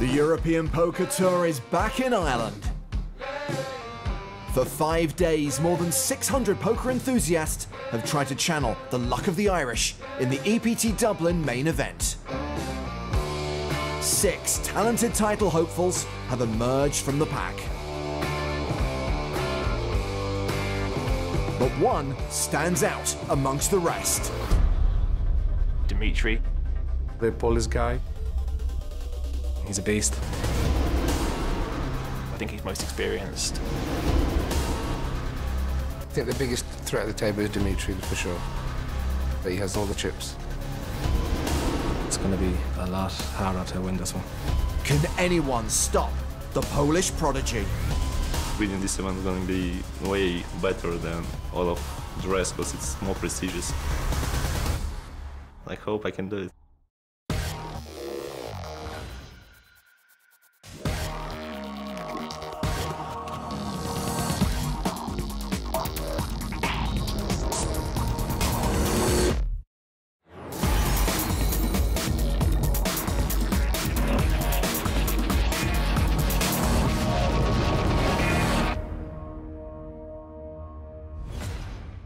The European Poker Tour is back in Ireland. For 5 days, more than 600 poker enthusiasts have tried to channel the luck of the Irish in the EPT Dublin main event. 6 talented title hopefuls have emerged from the pack. But one stands out amongst the rest. Dzmitry, the Polish guy. He's a beast. I think he's most experienced. I think the biggest threat at the table is Dzmitry, for sure. But he has all the chips. It's going to be a lot harder to win this one. Can anyone stop the Polish prodigy? Winning this event is going to be way better than all of the rest because it's more prestigious. I hope I can do it.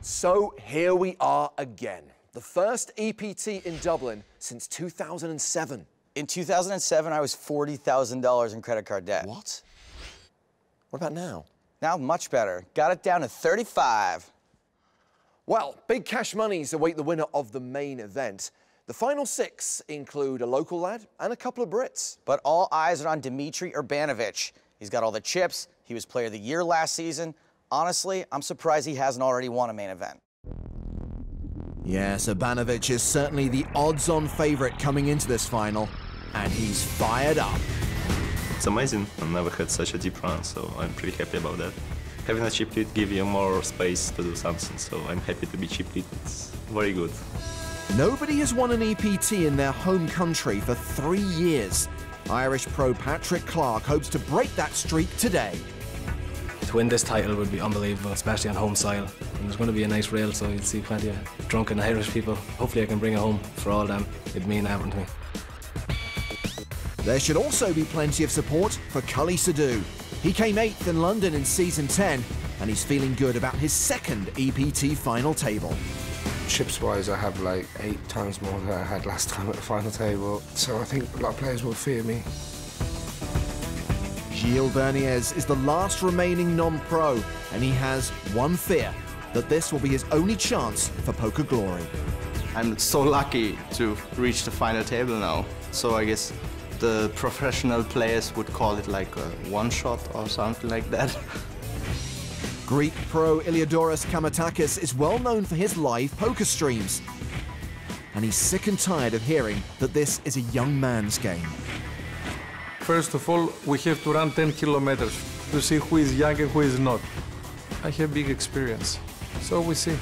So here we are again, the first EPT in Dublin since 2007. In 2007, I was $40,000 in credit card debt. What? What about now? Now much better. Got it down to 35. Well, big cash monies await the winner of the main event. The final 6 include a local lad and a couple of Brits. But all eyes are on Dzmitry Urbanovich. He's got all the chips. He was Player of the Year last season. Honestly, I'm surprised he hasn't already won a main event. Yes, Urbanovich is certainly the odds-on favorite coming into this final, and he's fired up. It's amazing. I never had such a deep run, so I'm pretty happy about that. Having a chip lead gives you more space to do something, so I'm happy to be chip lead. It's very good. Nobody has won an EPT in their home country for 3 years. Irish pro Patrick Clarke hopes to break that streak today. To win this title would be unbelievable, especially on home soil. And there's going to be a nice rail, so you'll see plenty of drunken Irish people. Hopefully I can bring it home for all them. It'd mean everything to me. There should also be plenty of support for Kully Sidhu. He came 8th in London in Season 10, and he's feeling good about his second EPT final table. Chips-wise, I have like 8 times more than I had last time at the final table, so I think a lot of players will fear me. Gilles Bernier is the last remaining non-pro, and he has one fear, that this will be his only chance for poker glory. I'm so lucky to reach the final table now. So I guess the professional players would call it like a one-shot or something like that. Greek pro Iliodorus Kamatakis is well known for his live poker streams. And he's sick and tired of hearing that this is a young man's game. First of all, we have to run 10 kilometers to see who is young and who is not. I have big experience, so we see.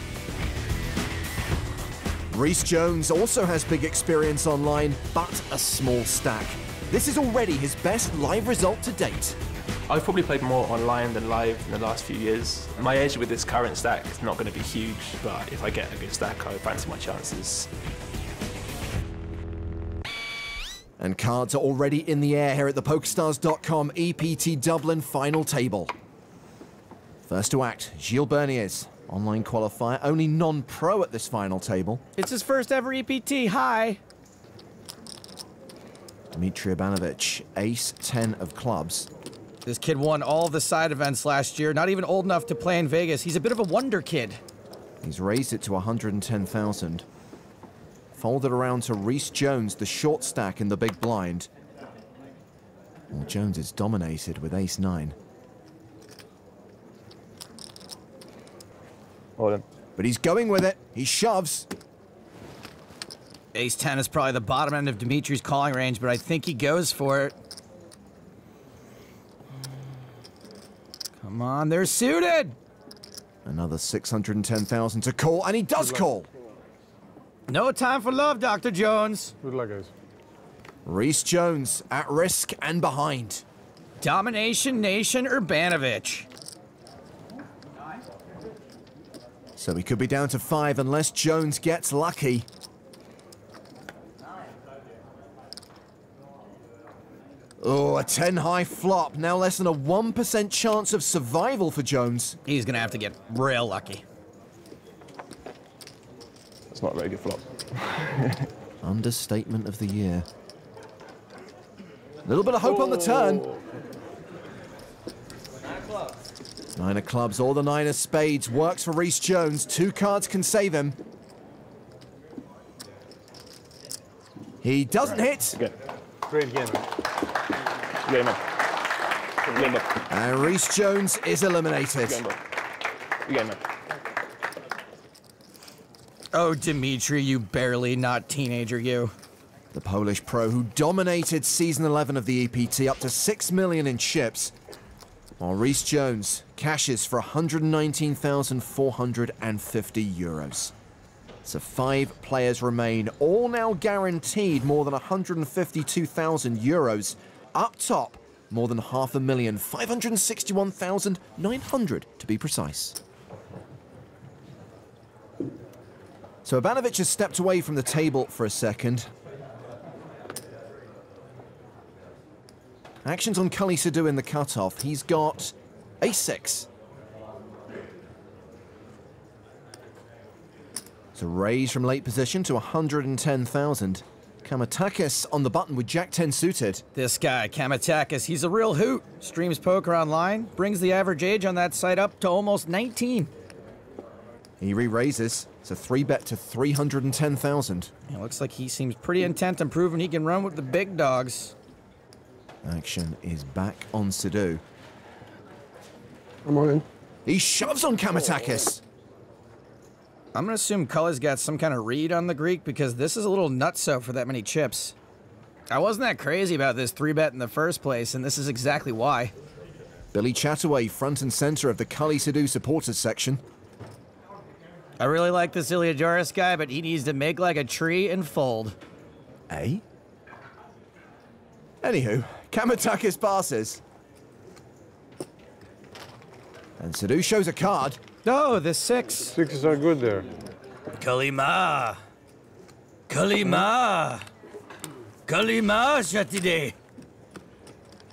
Rhys Jones also has big experience online, but a small stack. This is already his best live result to date. I've probably played more online than live in the last few years. My edge with this current stack is not going to be huge, but if I get a good stack, I fancy my chances. And cards are already in the air here at the PokerStars.com EPT Dublin final table. First to act, Gilles Bernier, online qualifier, only non-pro at this final table. It's his first ever EPT, hi. Dzmitry Urbanovich, ace-10 of clubs. This kid won all the side events last year, not even old enough to play in Vegas. He's a bit of a wonder kid. He's raised it to 110,000. Folded around to Rhys Jones, the short stack in the big blind. Well, Jones is dominated with ace-9. But he's going with it. He shoves. Ace-10 is probably the bottom end of Dimitri's calling range, but I think he goes for it. Come on, they're suited. Another 610,000 to call, and he does call. No time for love, Dr. Jones. Good luck, guys. Rhys Jones at risk and behind. Domination Nation Urbanovich. So he could be down to 5 unless Jones gets lucky. Oh, a 10 high flop. Now less than a 1% chance of survival for Jones. He's going to have to get real lucky. That's not a very good flop. Understatement of the year. A little bit of hope on the turn. 9 of clubs. 9 of clubs or the 9 of spades works for Rhys Jones. 2 cards can save him. He doesn't hit. Good. Great game. Game up. Game up. And Rhys Jones is eliminated. Game up. Game up. Oh, Dzmitry, you barely not teenager, you. The Polish pro who dominated season 11 of the EPT up to 6 million in chips, while Rhys Jones cashes for 119,450 euros. So 5 players remain, all now guaranteed more than 152,000 euros. Up top, more than 500,000, 561,900 to be precise. So Urbanovich has stepped away from the table for a second. Actions on Kully Sidhu in the cutoff. He's got a6. It's a raise from late position to 110,000. Kamatakis on the button with Jack-10 suited. This guy, Kamatakis, he's a real hoot. Streams poker online, brings the average age on that site up to almost 19. He re-raises. It's a 3-bet to 310,000. It looks like he seems pretty intent on proving he can run with the big dogs. Action is back on Sidhu. Come on in. He shoves on Kamatakis. I'm going to assume Cully's got some kind of read on the Greek because this is a little nutso for that many chips. I wasn't that crazy about this 3-bet in the first place, and this is exactly why. Billy Chataway, front and center of the Kully Sidhu supporters section. I really like this Iliodorus guy, but he needs to make like a tree and fold. Eh? Anywho, Kamatakis passes. And Sidhu shows a card. No, the 6. 6s are good there. Kalima! Kalima! Kalima Shatide!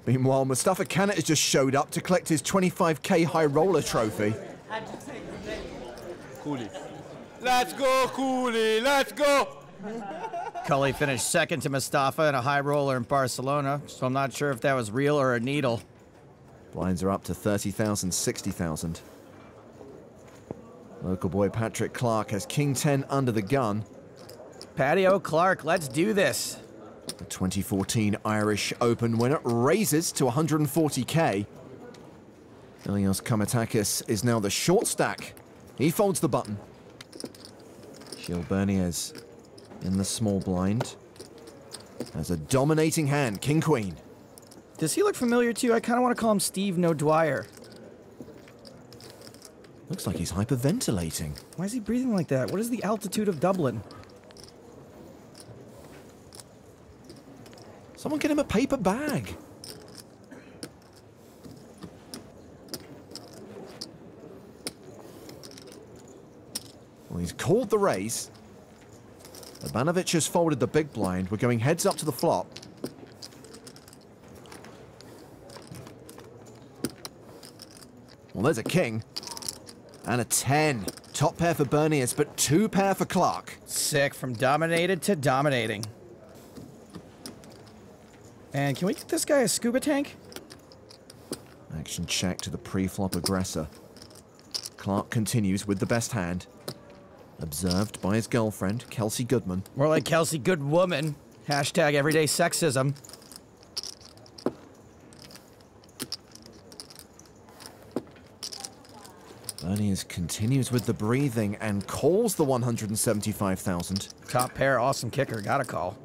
Meanwhile, Mustafa Kanat has just showed up to collect his 25K high roller trophy. Kully. Let's go, Kully! Let's go! Kully finished second to Mustafa in a high roller in Barcelona, so I'm not sure if that was real or a needle. Blinds are up to 30,000, 60,000. Local boy Patrick Clarke has King 10 under the gun. Patio Clarke, let's do this. The 2014 Irish Open winner raises to 140K. Iliodorus Kamatakis is now the short stack. He folds the button. Gilles Bernier in the small blind. Has a dominating hand, King Queen. Does he look familiar to you? I kind of want to call him Steve No Dwyer. Looks like he's hyperventilating. Why is he breathing like that? What is the altitude of Dublin? Someone get him a paper bag. Well, he's called the raise. Urbanovich has folded the big blind. We're going heads up to the flop. Well, there's a king. And a 10. Top pair for Berniers, but 2 pair for Clarke. Sick, from dominated to dominating. And can we get this guy a scuba tank? Action check to the pre-flop aggressor. Clarke continues with the best hand. Observed by his girlfriend, Kelsey Goodman. More like Kelsey Goodwoman. Hashtag everyday sexism. Berniers continues with the breathing and calls the 175,000. Top pair, awesome kicker, got a call.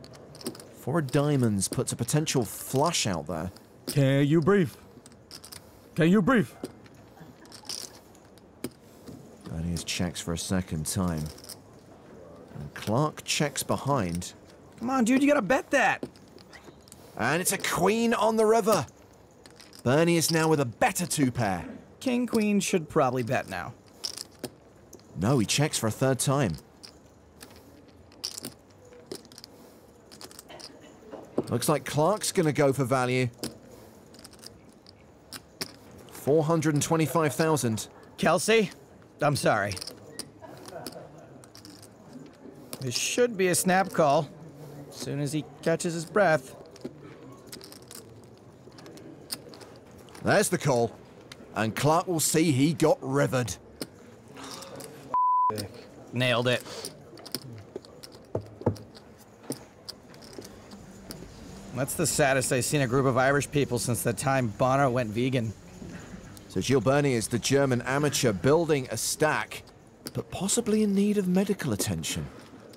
4 diamonds puts a potential flush out there. Can you breathe? Can you breathe? Berniers checks for a second time. And Clarke checks behind. Come on, dude, you gotta bet that. And it's a queen on the river. Berniers now with a better 2 pair. King Queen should probably bet now. No, he checks for a 3rd time. Looks like Clarke's going to go for value. 425,000. Kelsey, I'm sorry. This should be a snap call, as soon as he catches his breath. There's the call, and Clarke will see he got rivered. Nailed it. That's the saddest I've seen a group of Irish people since the time Bono went vegan. So Gilles Bernier is the German amateur building a stack, but possibly in need of medical attention.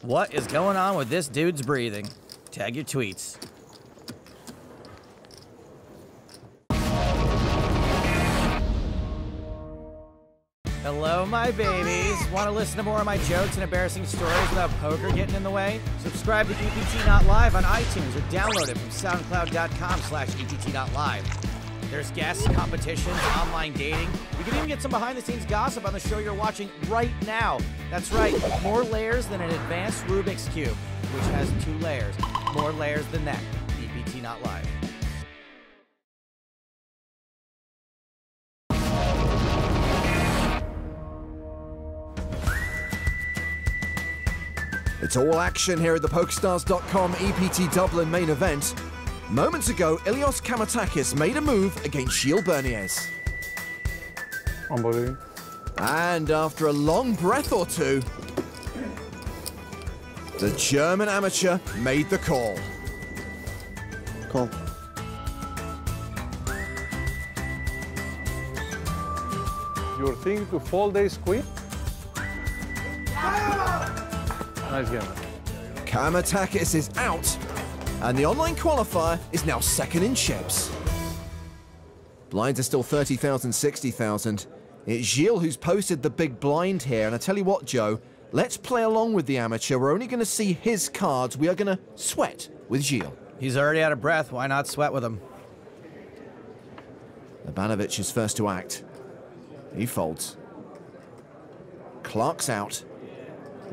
What is going on with this dude's breathing? Tag your tweets. Hello, my babies. Want to listen to more of my jokes and embarrassing stories without poker getting in the way? Subscribe to EPT Not Live on iTunes or download it from soundcloud.com/EPT Not Live. There's guests, competitions, online dating. You can even get some behind-the-scenes gossip on the show you're watching right now. That's right, more layers than an advanced Rubik's Cube, which has 2 layers. More layers than that. EPT Not Live. It's all action here at the PokerStars.com EPT Dublin main event. Moments ago, Iliodorus Kamatakis made a move against Gilles Bernier. Unbelievable. And after a long breath or two, the German amateur made the call. Call. You're thinking to fold ace queen? Nice game. Kamatakis is out. And the online qualifier is now second in chips. Blinds are still 30,000, 60,000. It's Gilles who's posted the big blind here. And I tell you what, Joe, let's play along with the amateur. We're only going to see his cards. We are going to sweat with Gilles. He's already out of breath. Why not sweat with him? Urbanovich is first to act. He folds. Clarke's out.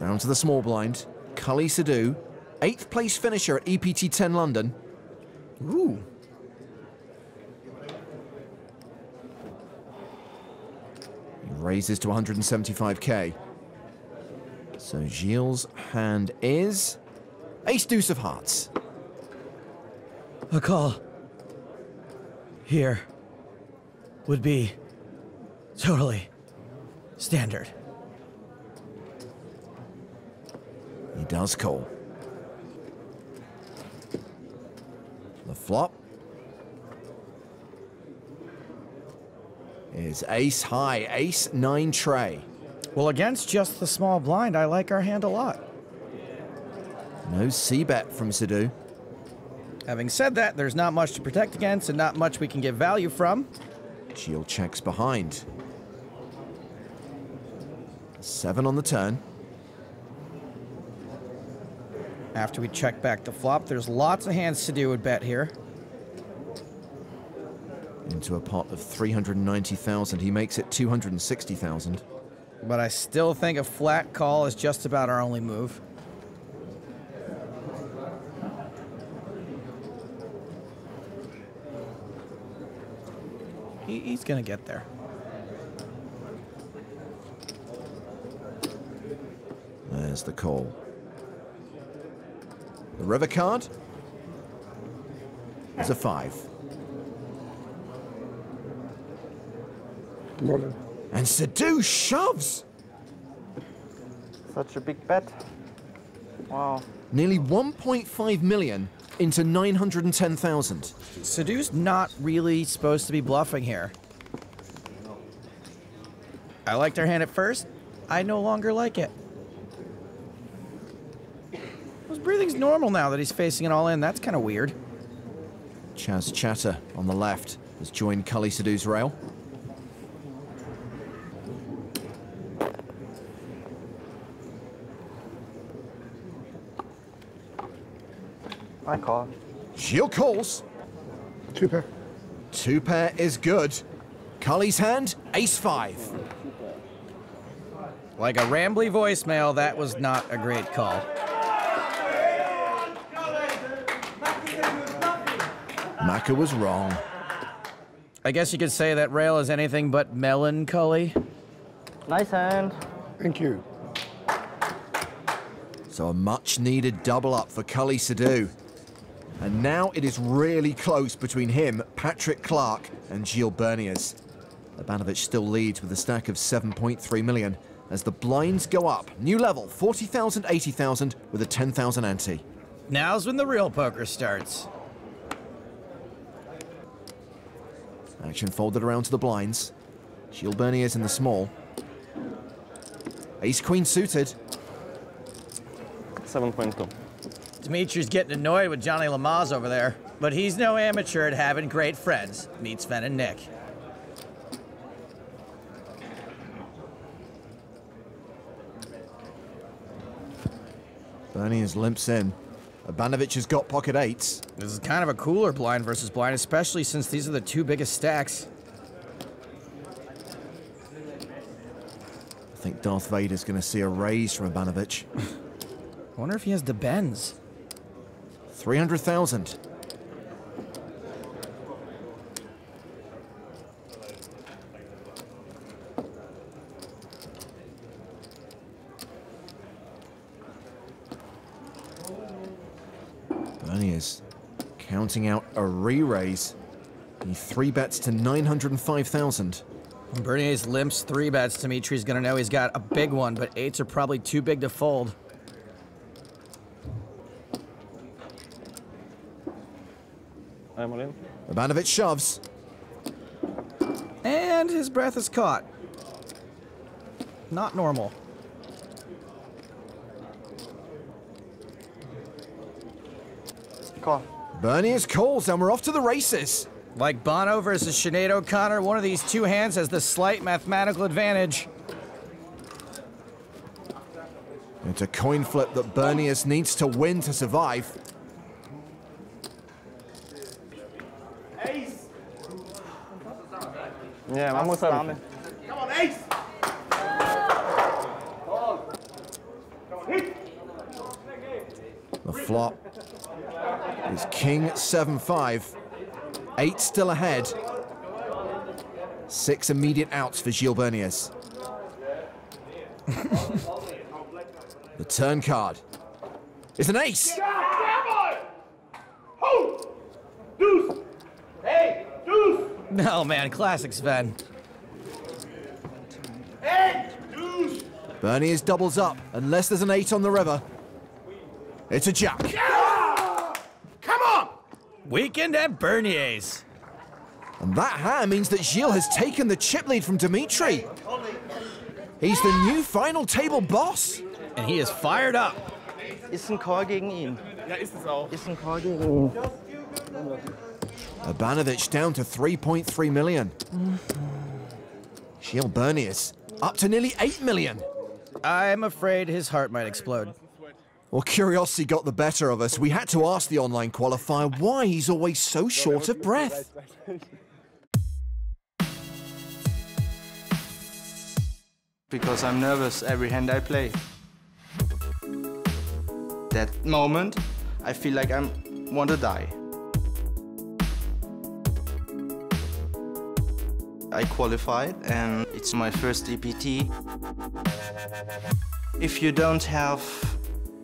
Down to the small blind. Kully Sidhu. 8th place finisher at EPT 10 London. Ooh. He raises to 175k. So Gilles' hand is ace deuce of hearts. A call here would be totally standard. He does call. The flop is ace high, ace nine tray. Well, against just the small blind, I like our hand a lot. No c-bet from Sidhu. Having said that, there's not much to protect against and not much we can get value from. Gilles checks behind. 7 on the turn. After we check back the flop, there's lots of hands Sidhu would bet here. Into a pot of 390,000, he makes it 260,000. But I still think a flat call is just about our only move. He's gonna get there. There's the call. The river card is a 5. Morning. And Sidhu shoves! Such a big bet. Wow. Nearly 1.5 million into 910,000. Sidhu's not really supposed to be bluffing here. I liked our hand at first. I no longer like it. Breathing's normal now that he's facing it all in. That's kind of weird. Chaz Chatter on the left has joined Kully Sidhu's rail. I call. Gilles calls. 2 pair. 2 pair is good. Cully's hand, ace 5. Like a rambly voicemail, that was not a great call. Maka was wrong. I guess you could say that rail is anything but melancholy. Nice hand. Thank you. So a much-needed double-up for Kully Sidhu. And now it is really close between him, Patrick Clarke, and Gilles Bernier. Urbanovich still leads with a stack of 7.3 million. As the blinds go up, new level, 40,000, 80,000 with a 10,000 ante. Now's when the real poker starts. Action folded around to the blinds. Gilles Bernier in the small. Ace-queen suited. 7.2. Dimitri's getting annoyed with Johnny Lamaze over there, but he's no amateur at having great friends. Meet Sven and Nick. Bernier's limps in. Urbanovich has got pocket eights. This is kind of a cooler blind versus blind, especially since these are the two biggest stacks. I think Darth Vader's going to see a raise from Urbanovich. I wonder if he has the bends. 300,000. Counting out a re-raise. He three bets to 905,000. Bernier's limps three bets. Dimitri's gonna know he's got a big one, but eights are probably too big to fold. I'm all in. Urbanovich shoves. And his breath is caught. Not normal. Call. Bernier's calls, and we're off to the races. Like Bono versus Sinead O'Connor, one of these two hands has the slight mathematical advantage. It's a coin flip that Bernier needs to win to survive. Ace! Yeah, almost on it. Come on, ace! The flop is king 7-5. Eight still ahead. Six immediate outs for Gilles Bernier. The turn card is an ace. No, man, classic Sven. Bernier doubles up unless there's an eight on the river. It's a jack. Yeah! Come on! Weekend at Bernier's. And that hand means that Gilles has taken the chip lead from Dmitry. He's the new final table boss. And he is fired up. It's a call gegen ihn. Yeah, it's a call gegen ihn. Urbanovich down to 3.3 million. Gilles Bernier up to nearly 8 million. I'm afraid his heart might explode. Well, curiosity got the better of us. We had to ask the online qualifier why he's always so short of breath. Because I'm nervous every hand I play. That moment, I feel like I want to die. I qualified, and it's my first EPT. If you don't have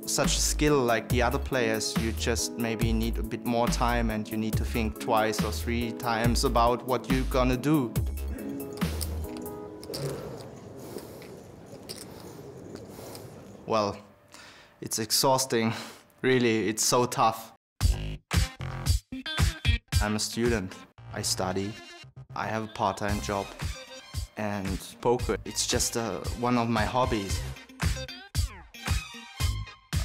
such a skill like the other players, you just maybe need a bit more time, and you need to think twice or three times about what you're gonna do. Well, it's exhausting. Really, it's so tough. I'm a student. I study. I have a part-time job. And poker, it's just one of my hobbies.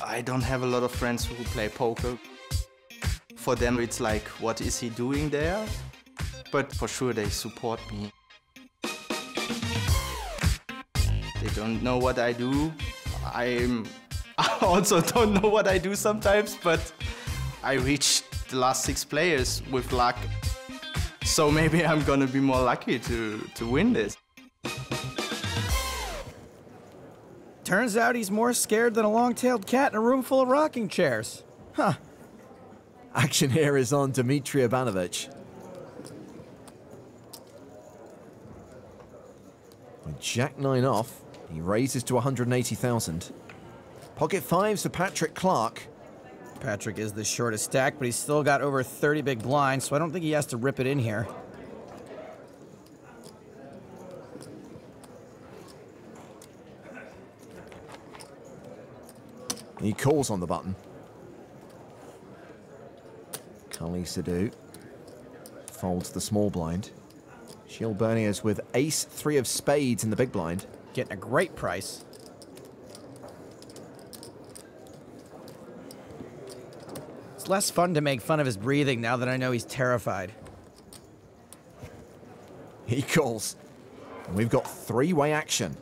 I don't have a lot of friends who play poker. For them it's like, what is he doing there? But for sure they support me. They don't know what I do. I also don't know what I do sometimes, but I reached the last 6 players with luck. So maybe I'm gonna be more lucky to win this. Turns out he's more scared than a long-tailed cat in a room full of rocking chairs. Huh. Action here is on Dzmitry Urbanovich. With Jack 9 off, he raises to 180,000. Pocket fives for Patrick Clarke. Patrick is the shortest stack, but he's still got over 30 big blinds, so I don't think he has to rip it in here. He calls on the button. Kully Sidhu folds the small blind. Gilles Bernier is with ace three of spades in the big blind. Getting a great price. It's less fun to make fun of his breathing now that I know he's terrified. He calls. And we've got three-way action.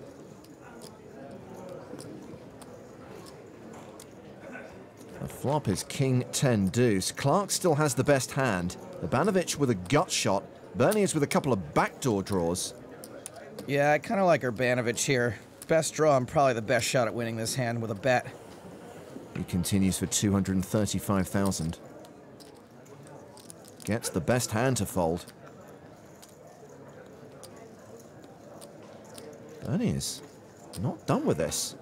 The flop is king 10 deuce. Clarke still has the best hand. Urbanovich with a gut shot. Bernier's with a couple of backdoor draws. Yeah, I kind of like Urbanovich here. Best draw and probably the best shot at winning this hand with a bet. He continues for 235,000. Gets the best hand to fold. Bernier's not done with this.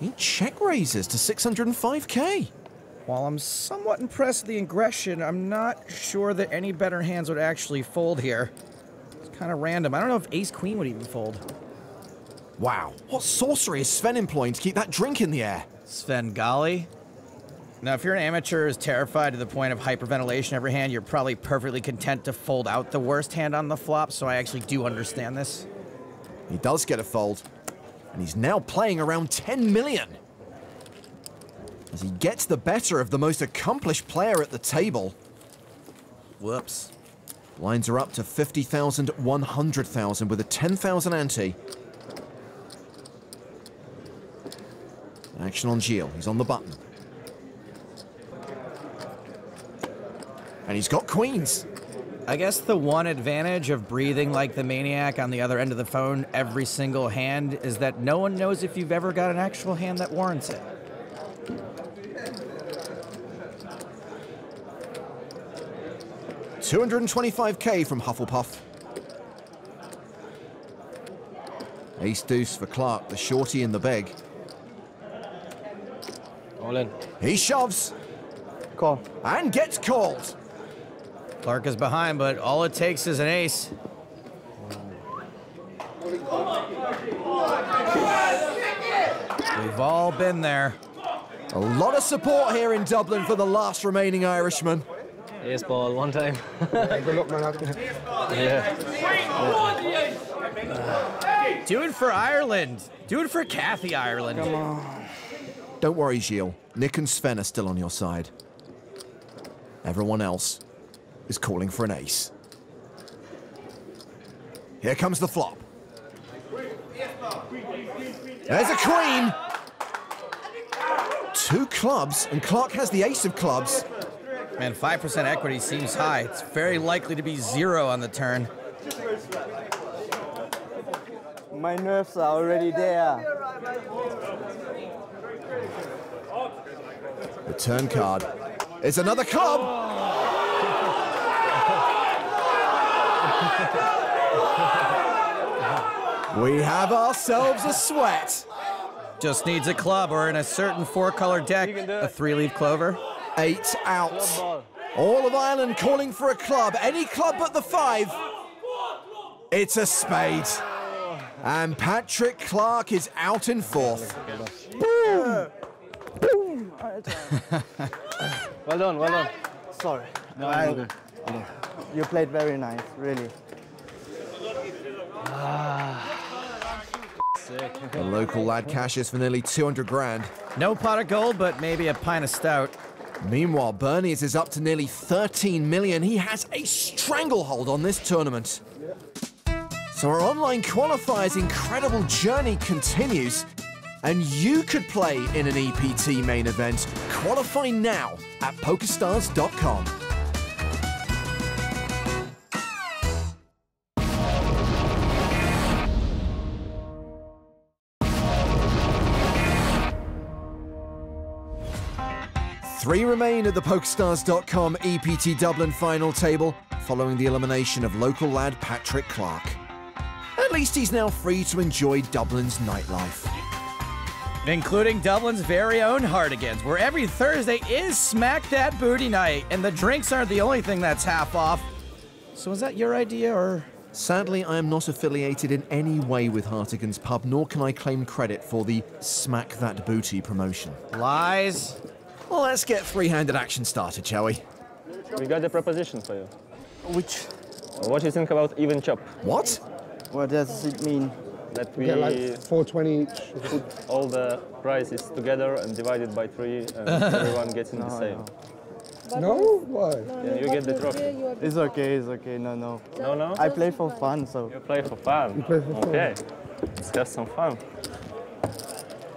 He check raises to 605K. While I'm somewhat impressed with the aggression, I'm not sure that any better hands would actually fold here. It's kind of random. I don't know if ace queen would even fold. Wow, what sorcery is Sven employing to keep that drink in the air? Svengali? Now, if you're an amateur who's terrified to the point of hyperventilation every hand, you're probably perfectly content to fold out the worst hand on the flop, so I actually do understand this. He does get a fold. And he's now playing around 10 million. As he gets the better of the most accomplished player at the table. Whoops. Blinds are up to 50,000, 100,000 with a 10,000 ante. Action on Gilles. He's on the button. And he's got queens. I guess the one advantage of breathing like the maniac on the other end of the phone every single hand is that no one knows if you've ever got an actual hand that warrants it. $225K from Hufflepuff. Ace deuce for Clarke, the shorty in the big. All in. He shoves. Call. And gets called. Clarke is behind, but all it takes is an ace. We've all been there. A lot of support here in Dublin for the last remaining Irishman. Ace ball, one time. Yeah. Do it for Ireland. Do it for Cathy Ireland. Come on. Don't worry, Gilles. Nick and Sven are still on your side. Everyone else is calling for an ace. Here comes the flop. There's a queen. Two clubs, and Clarke has the ace of clubs. Man, 5% equity seems high. It's very likely to be zero on the turn. My nerves are already there. The turn card is another club. We have ourselves a sweat. Just needs a club, or in a certain four-color deck, a three-leaf clover. Eight out. All of Ireland calling for a club. Any club but the five. It's a spade. And Patrick Clarke is out in fourth. Boom! Boom! Well done, well done. Sorry. No, you played very nice, really. The local lad cashes for nearly 200 grand. No pot of gold, but maybe a pint of stout. Meanwhile, Bernier's is up to nearly 13 million. He has a stranglehold on this tournament. Yeah. So our online qualifiers' incredible journey continues, and you could play in an EPT main event. Qualify now at PokerStars.com. Three remain at the PokerStars.com EPT Dublin final table, following the elimination of local lad Patrick Clarke. At least he's now free to enjoy Dublin's nightlife. Including Dublin's very own Hardigans, where every Thursday is Smack That Booty Night, and the drinks aren't the only thing that's half off. So is that your idea, or...? Sadly, I am not affiliated in any way with Hartigan's Pub, nor can I claim credit for the Smack That Booty promotion. Lies. Well, let's get three-handed action started, shall we? We got a proposition for you. Which? What do you think about even chop? What? What does it mean? That we... Yeah, like 420 each. Put all the prices together and divide it by 3, and everyone gets in the same. No. No? Why? No, yeah, you get the trophy. It's okay, it's okay. No, no. No, no? I play for fun, so... You play for fun? You play for fun. Okay. Let's have some fun.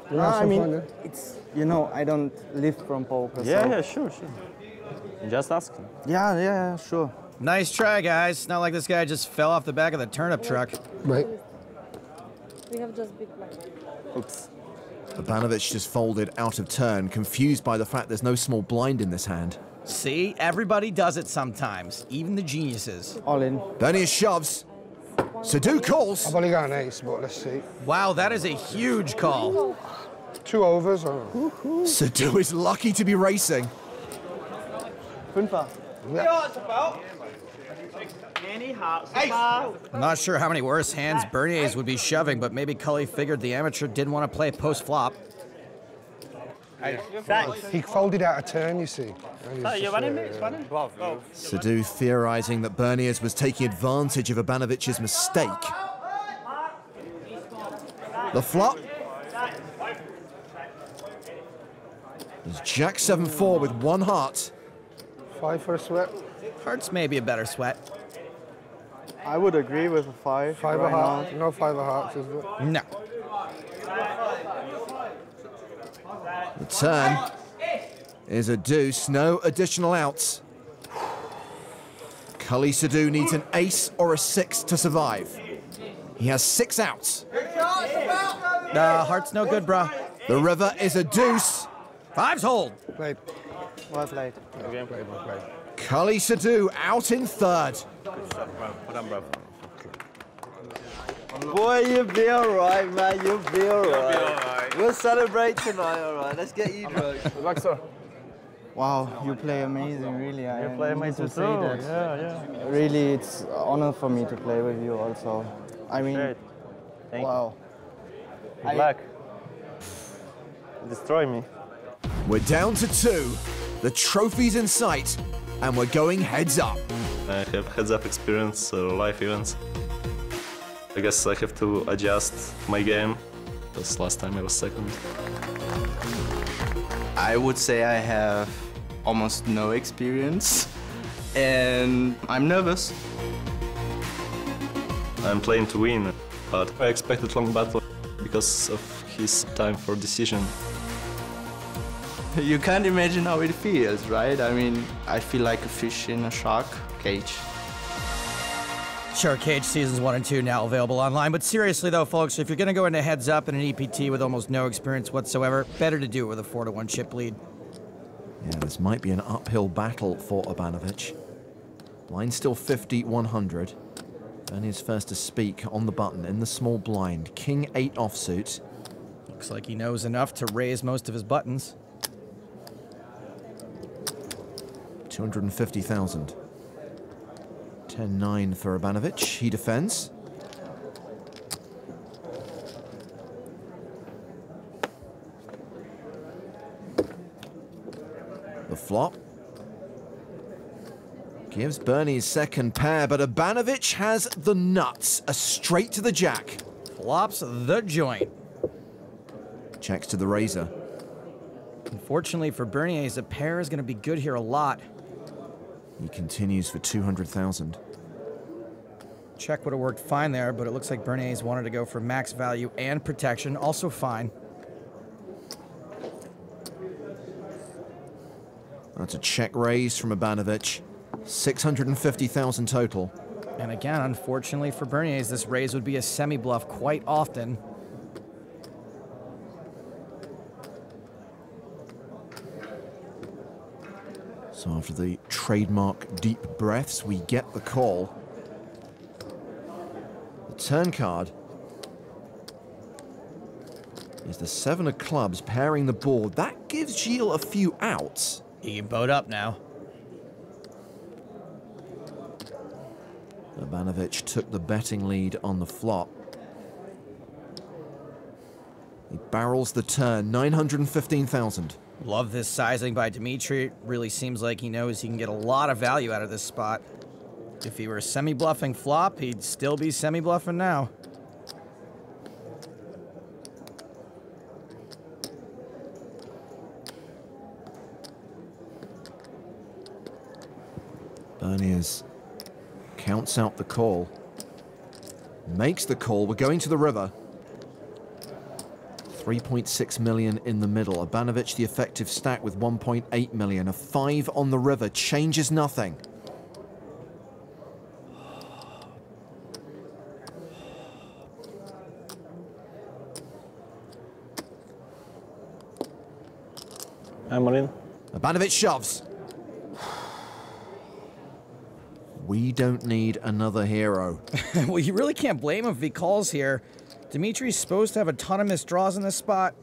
No, I mean, fun, eh? It's... You know, I don't live from poker, yeah, so... Yeah, sure, sure. Just ask him. Yeah, yeah, sure. Nice try, guys. Not like this guy just fell off the back of the turnip truck. Right. We have just big money. Oops. Urbanovich just folded out of turn, confused by the fact there's no small blind in this hand. See? Everybody does it sometimes. Even the geniuses. All in. Bernier shoves. Sidhu calls. I've only got an ace, but let's see. Wow, that is a huge call. Two overs. Oh. Sidhu is lucky to be racing. Funfa. Yeah. It's about. I'm not sure how many worse hands Bernier's would be shoving, but maybe Kully figured the amateur didn't want to play post-flop. He folded out a turn, you see. Sidhu theorizing that Bernier's was taking advantage of Urbanovich's mistake. The flop. There's Jack 7-4 with one heart. Five for a sweat. Hearts may be a better sweat. I would agree with a five. Five of hearts. No five of hearts, is it? No. The turn is a deuce. No additional outs. Kully Sidhu needs an ace or a six to survive. He has 6 outs. Hearts no good, bruh. The river is a deuce. Fives hold. Played. Well played. Again, played. Well played. Kully Sidhu out in third. Boy, you'll be all right, man. You'll be all right. We'll celebrate tonight, all right? Let's get you drunk. Wow, you play amazing, really. You play amazing too. Yeah, yeah. Really, it's an honor for me to play with you also. I mean, wow. Good luck. Destroy me. We're down to 2. The trophy's in sight, and we're going heads up. I have heads-up experience, live events. I guess I have to adjust my game, because last time I was second. I would say I have almost no experience, and I'm nervous. I'm playing to win, but I expected long battle because of his time for decision. You can't imagine how it feels, right? I mean, I feel like a fish in a shark cage. Shark Cage Seasons 1 and 2 now available online. But seriously, though, folks, if you're going to go into heads up in an EPT with almost no experience whatsoever, better to do it with a 4-to-1 chip lead. Yeah, this might be an uphill battle for Urbanovich. Blind still 50-100. Bernie's first to speak on the button in the small blind. King 8 offsuit. Looks like he knows enough to raise most of his buttons. 250,000. 10-9 for Urbanovich. He defends. The flop gives Bernier's second pair, but Urbanovich has the nuts. A straight to the jack. Flops the joint. Checks to the razor. Unfortunately for Bernier's, a pair is going to be good here a lot. He continues for 200,000. Check would have worked fine there, but it looks like Bernier's wanted to go for max value and protection, also fine. That's a check raise from Urbanovich. 650,000 total. And again, unfortunately for Bernier's, this raise would be a semi-bluff quite often. So after the trademark deep breaths, we get the call. The turn card is the 7 of clubs pairing the board. That gives Gilles a few outs. He can boat up now. Urbanovich took the betting lead on the flop. He barrels the turn, 915,000. Love this sizing by Dzmitry. It really seems like he knows he can get a lot of value out of this spot. If he were semi-bluffing flop, he'd still be semi-bluffing now. Berniers counts out the call, makes the call. We're going to the river. 3.6 million in the middle. Urbanovich, the effective stack with 1.8 million. A 5 on the river changes nothing. I'm all in. Urbanovich shoves. We don't need another hero. Well, you really can't blame him if he calls here. Dimitri's supposed to have a ton of missed draws in this spot.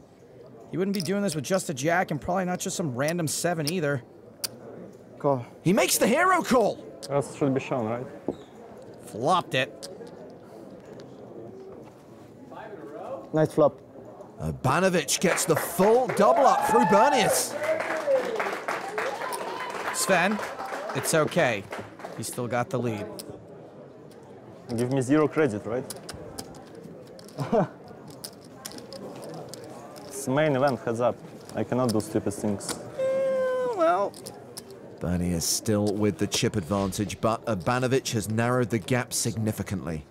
He wouldn't be doing this with just a jack and probably not just some random 7 either. Call. He makes the hero call! That should be shown, right? Flopped it. 5 in a row? Nice flop. Urbanovich gets the full double up through Berniers. Sven, it's okay. He still got the lead. Give me 0 credit, right? It's main event, heads up. I cannot do stupid things. Well... Bernier is still with the chip advantage, but Urbanovich has narrowed the gap significantly.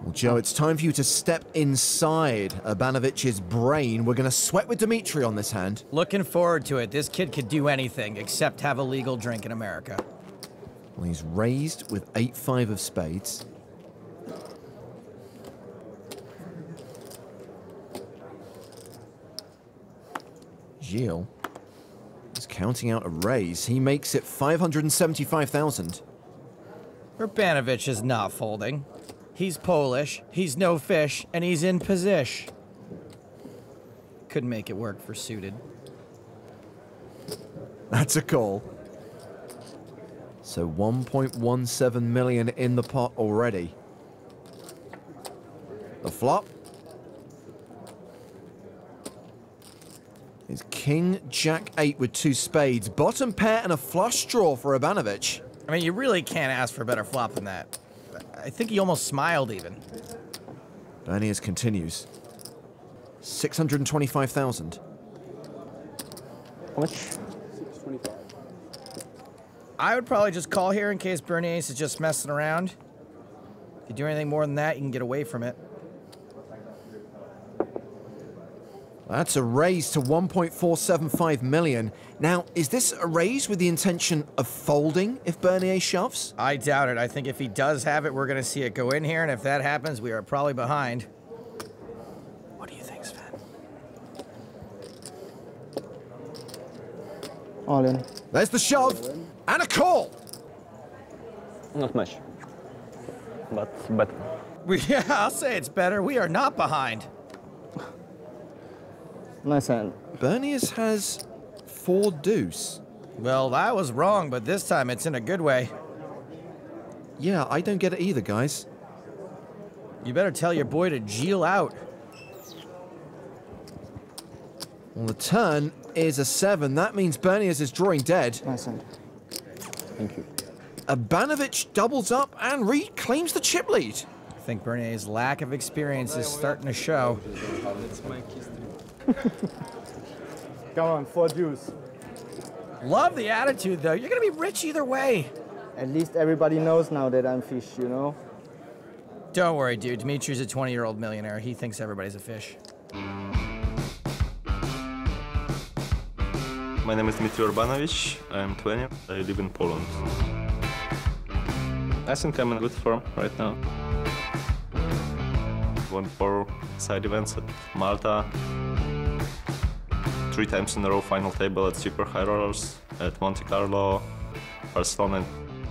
Well, Joe, it's time for you to step inside Urbanovich's brain. We're going to sweat with Dzmitry on this hand. Looking forward to it. This kid could do anything except have a legal drink in America. Well, he's raised with 8-5 of spades. Gilles is counting out a raise. He makes it 575,000. Urbanovich is not folding. He's Polish, he's no fish, and he's in position. Couldn't make it work for suited. That's a call. So 1.17 million in the pot already. The flop is King Jack 8 with 2 spades, bottom pair and a flush draw for Urbanovich. I mean, you really can't ask for a better flop than that. I think he almost smiled even. Berniers continues. 625,000. How much? 625. I would probably just call here in case Bernier is just messing around. If you do anything more than that, you can get away from it. That's a raise to 1.475 million. Now, is this a raise with the intention of folding if Bernier shoves? I doubt it. I think if he does have it, we're going to see it go in here, and if that happens, we are probably behind. What do you think, Sven? All in. There's the shove, and a call! Not much, but better. Yeah, I'll say it's better. We are not behind. Nice hand. Berniers has 4 deuce. Well, that was wrong, but this time it's in a good way. Yeah, I don't get it either, guys. You better tell your boy to Gilles out. On the turn is a 7. That means Berniers is drawing dead. Nice hand. Thank you. Urbanovich doubles up and reclaims the chip lead. I think Bernier's lack of experience is starting to show. Come on, 4 deuce. Love the attitude, though. You're going to be rich either way. At least everybody knows now that I'm fish, you know? Don't worry, dude. Dimitri's a 20-year-old millionaire. He thinks everybody's a fish. My name is Dzmitry Urbanovich. I'm 20. I live in Poland. I think I'm in good form right now. Won 4 side events at Malta. 3 times in a row final table at Super High Rollers, at Monte Carlo, Barcelona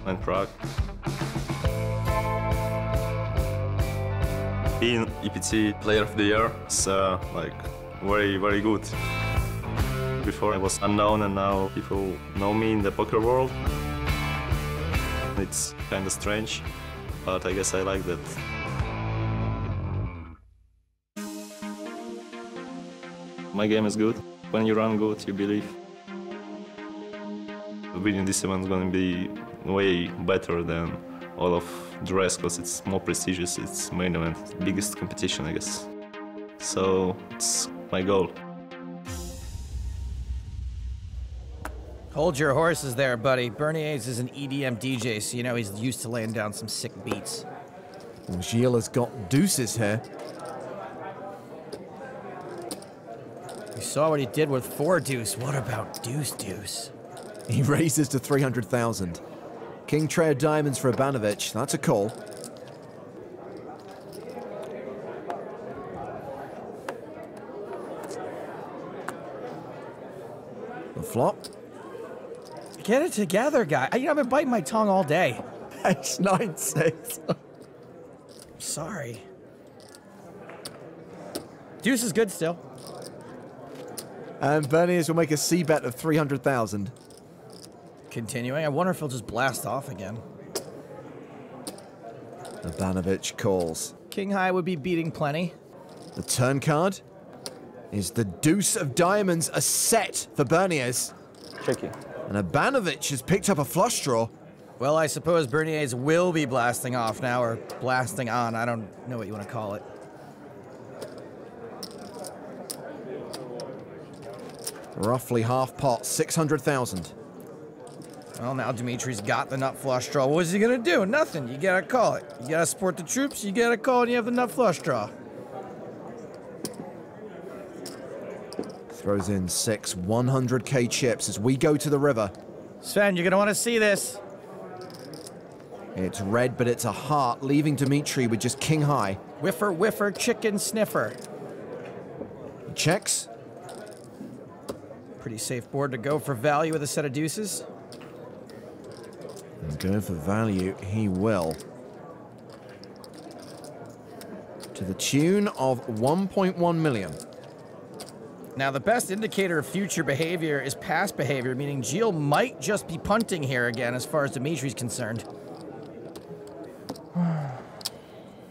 and Prague. Being EPT Player of the Year is like very, very good. Before I was unknown and now people know me in the poker world. It's kind of strange, but I guess I like that. My game is good. When you run good, you believe. Winning this event is going to be way better than all of the rest, because it's more prestigious, it's main event, biggest competition, I guess. So it's my goal. Hold your horses there, buddy. Bernier's is an EDM DJ, so you know he's used to laying down some sick beats. Well, Gilles has got deuces here. You saw what he did with 4-deuce. What about deuce-deuce? He raises to 300,000. King tray of diamonds for Urbanovich. That's a call. The flop. Get it together, guy. You know, I've been biting my tongue all day. It's 9-6. I'm sorry. Deuce is good still. And Bernier's will make a C bet of 300,000. Continuing, I wonder if he'll just blast off again. Urbanovich calls. King high would be beating plenty. The turn card is the deuce of diamonds, a set for Bernier's. Tricky. And Urbanovich has picked up a flush draw. Well, I suppose Bernier's will be blasting off now, or blasting on, I don't know what you want to call it. Roughly half pot, 600,000. Well, now Dmitry's got the nut flush draw. What is he gonna do? Nothing. You gotta call it. You gotta support the troops, you gotta call, and you have the nut flush draw. Throws in 6 100k chips as we go to the river. Sven, you're gonna wanna see this. It's red, but it's a heart, leaving Dmitry with just king high. Whiffer, whiffer, chicken sniffer. He checks. Pretty safe board to go for value with a set of deuces. And go for value, he will. To the tune of 1.1 million. Now, the best indicator of future behavior is past behavior, meaning Gilles might just be punting here again as far as Dmitry's concerned.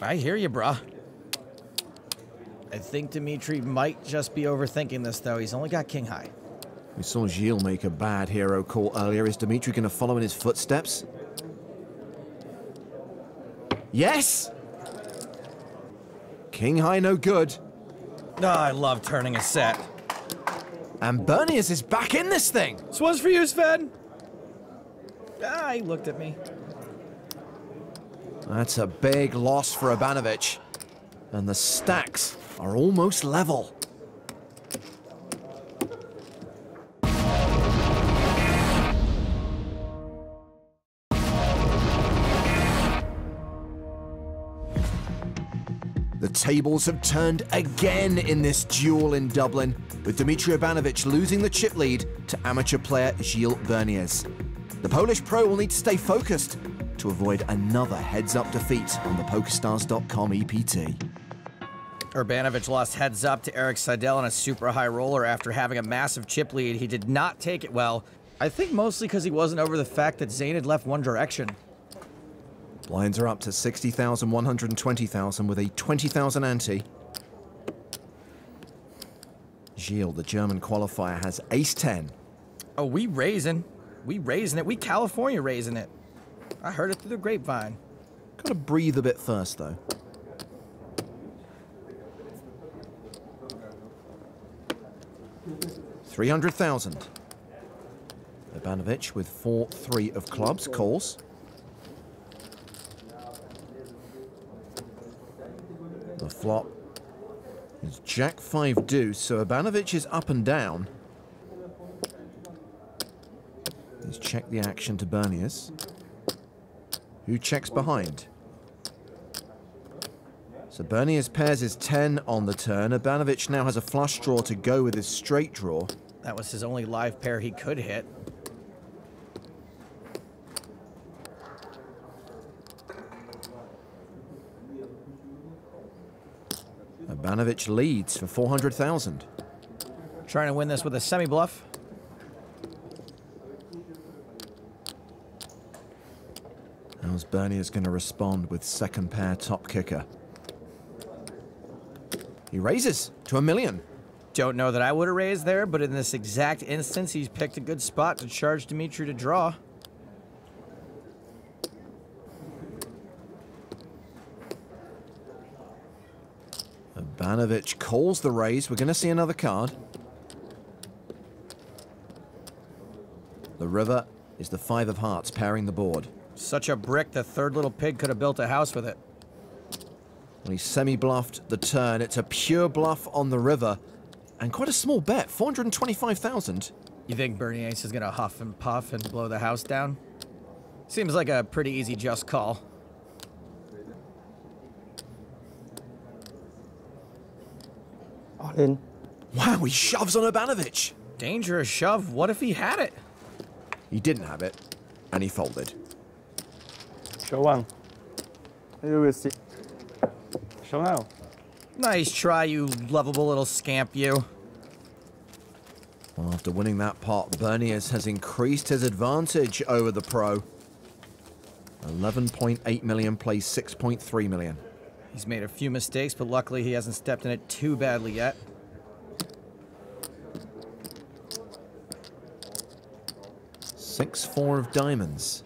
I hear you, brah. I think Dmitry might just be overthinking this, though. He's only got king high. We saw Gilles make a bad hero call earlier. Is Dmitry going to follow in his footsteps? Yes! King high, no good. Oh, I love turning a set. And Bernier's is back in this thing. This one's for you, Sven. Ah, he looked at me. That's a big loss for Urbanovich. And the stacks are almost level. The tables have turned again in this duel in Dublin, with Dmitry Urbanovich losing the chip lead to amateur player Gilles Bernier. The Polish pro will need to stay focused to avoid another heads-up defeat on the PokerStars.com EPT. Urbanovich lost heads-up to Erik Seidel in a super high roller after having a massive chip lead. He did not take it well, I think mostly because he wasn't over the fact that Zane had left one direction. Blinds are up to 60,000, 120,000 with a 20,000 ante. Gilles, the German qualifier, has ace-10. Oh, we raising. We raising it. We California raising it. I heard it through the grapevine. Gotta breathe a bit first, though. $300,000. Urbanovich with 4-3 of clubs, calls. The flop is Jack 5 deuce, so Urbanovich is up and down. Let's check the action to Bernier's, who checks behind. So Bernier's pairs is 10 on the turn. Urbanovich now has a flush draw to go with his straight draw. That was his only live pair he could hit. Urbanovich leads for 400,000. Trying to win this with a semi-bluff. How's Bernier's going to respond with second pair top kicker? He raises to $1 million. Don't know that I would have raised there, but in this exact instance, he's picked a good spot to charge Dzmitry to draw. Urbanovich calls the raise. We're going to see another card. The river is the five of hearts, pairing the board. Such a brick, the third little pig could have built a house with it. Well, he semi-bluffed the turn. It's a pure bluff on the river, and quite a small bet, 425,000. You think Bernier is going to huff and puff and blow the house down? Seems like a pretty easy just call. All in. Wow, he shoves on Urbanovich. Dangerous shove. What if he had it? He didn't have it, and he folded. Show one. You will see. Show now. Nice try, you lovable little scamp, you. Well, after winning that pot, Berniers has increased his advantage over the pro. 11.8 million plays 6.3 million. He's made a few mistakes, but luckily he hasn't stepped in it too badly yet. Six-four of diamonds.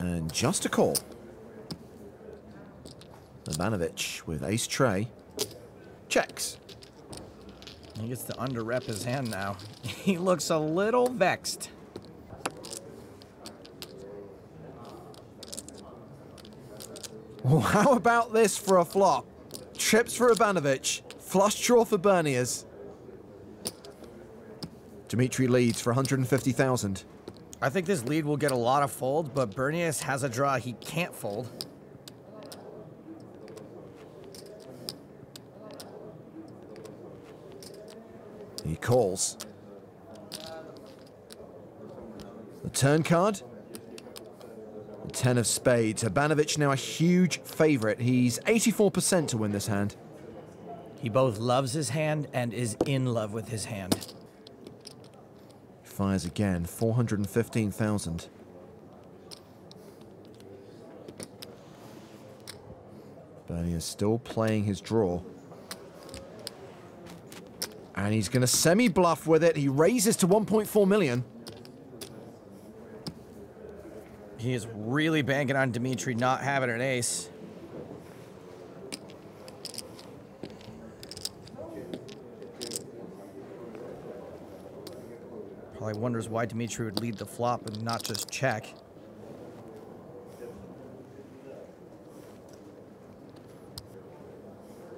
And just a call. Urbanovich with ace tray. Checks. He gets to under-rep his hand now. He looks a little vexed. Well, how about this for a flop? Trips for Urbanovich, flush draw for Berniers. Dzmitry leads for 150,000. I think this lead will get a lot of folds, but Berniers has a draw he can't fold. He calls. The turn card. 10 of spades. Urbanovich now a huge favorite. He's 84% to win this hand. He both loves his hand and is in love with his hand. Fires again, 415,000. Bernie is still playing his draw. And he's going to semi-bluff with it. He raises to 1.4 million. He is really banking on Dzmitry not having an ace. Probably wonders why Dzmitry would lead the flop and not just check.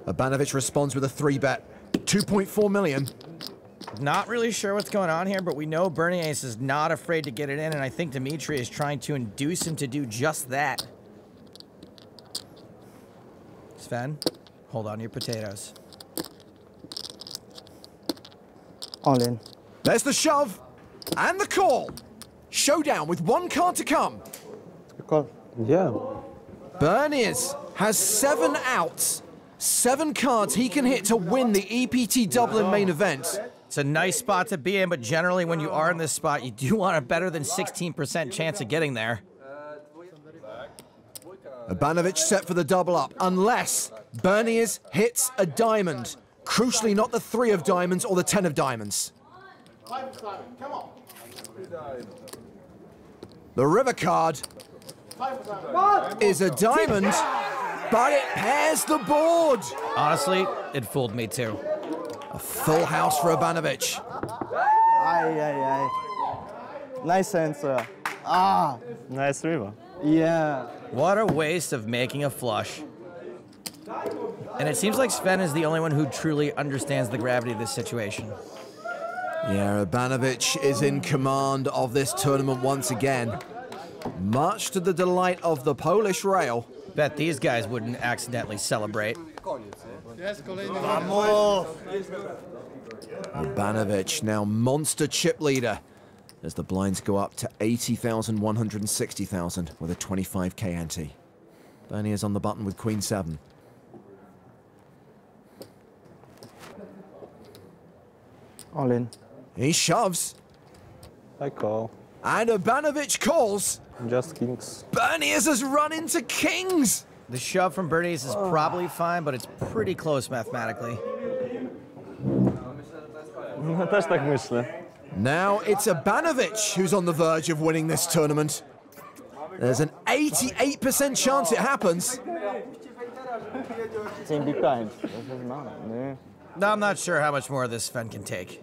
Urbanovich responds with a 3-bet, 2.4 million. Not really sure what's going on here, but we know Bernier is not afraid to get it in, and I think Dzmitry is trying to induce him to do just that. Sven, hold on to your potatoes. All in. There's the shove and the call. Showdown with one card to come. Call. Yeah. Bernier has 7 outs. 7 cards he can hit to win the EPT Dublin main event. It's a nice spot to be in, but generally when you are in this spot, you do want a better than 16% chance of getting there. Urbanovich set for the double up, unless Bernier hits a diamond. Crucially, not the 3 of diamonds or the 10 of diamonds. The river card is a diamond. But it pairs the board! Honestly, it fooled me too. A full house for Urbanovich. Aye, aye, aye. Nice answer. Ah! Nice river. Yeah. What a waste of making a flush. And it seems like Sven is the only one who truly understands the gravity of this situation. Yeah, Urbanovich is in command of this tournament once again. Much to the delight of the Polish rail. Bet these guys wouldn't accidentally celebrate. Urbanovich now monster chip leader as the blinds go up to 80,000, 160,000 with a 25k ante. Bernier's on the button with Queen 7. All in. He shoves. I call. And Urbanovich calls. Just kings. Berniers has run into kings. The shove from Berniers is probably fine, but it's pretty close mathematically. Now it's Urbanovich who's on the verge of winning this tournament. There's an 88% chance it happens. Now I'm not sure how much more of this Sven can take.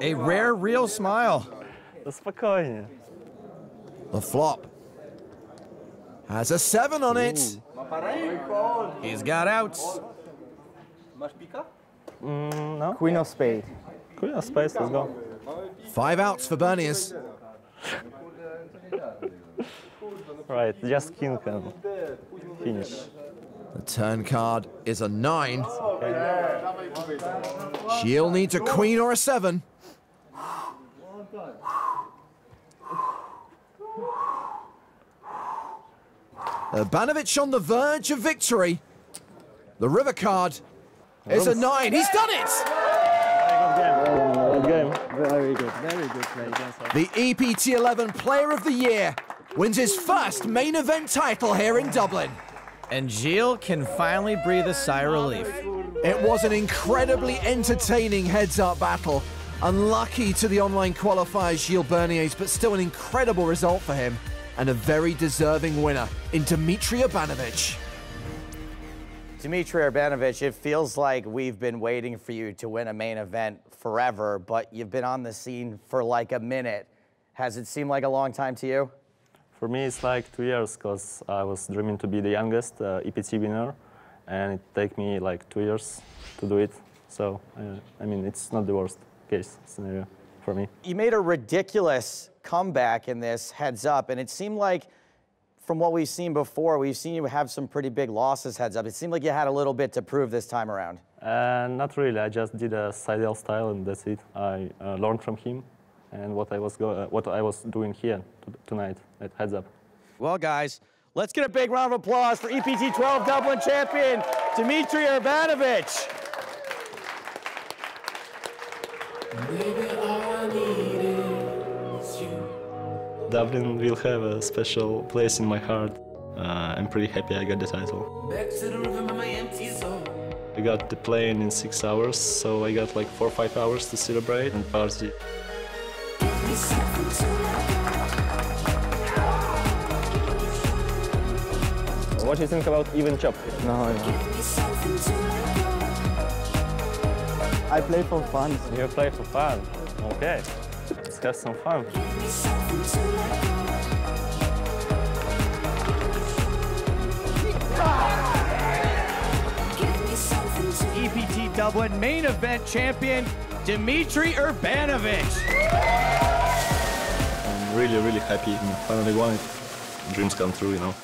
A rare real smile. The flop has a 7 on it. He's got outs. No. Queen of spades. Queen of spades, let's go. 5 outs for Berniers. Right, just king can finish. The turn card is a 9. Okay. She'll need a queen or a 7. Urbanovich on the verge of victory. The river card is a 9. He's done it! Good game. Very good. Very good play. The EPT11 Player of the Year wins his first main event title here in Dublin. And Gilles can finally breathe a sigh of relief. It was an incredibly entertaining heads-up battle. Unlucky to the online qualifier Gilles Bernier, but still an incredible result for him. And a very deserving winner in Dzmitry Urbanovich. Dzmitry Urbanovich, it feels like we've been waiting for you to win a main event forever, but you've been on the scene for like a minute. Has it seemed like a long time to you? For me, it's like 2 years, because I was dreaming to be the youngest EPT winner, and it took me like 2 years to do it. So, I mean, it's not the worst case scenario for me. You made a ridiculous comeback in this heads-up, and it seemed like, from what we've seen before, we've seen you have some pretty big losses heads-up. It seemed like you had a little bit to prove this time around. Not really. I just did a Seidel style, and that's it. I learned from him and what I was doing here tonight at Heads Up. Well, guys, let's get a big round of applause for EPT 12 Dublin champion, Dzmitry Urbanovich. Maybe all I need is you. Dublin will have a special place in my heart. I'm pretty happy I got the title. Back to the river, my empty soul. I got the plane in 6 hours, so I got like 4 or 5 hours to celebrate and party. What do you think about even chop? No, yeah. I play for fun. You play for fun? Okay. Let's have some fun. EPT Dublin main event champion, Dzmitry Urbanovich. I'm really, really happy. Finally won it. Dreams come true, you know.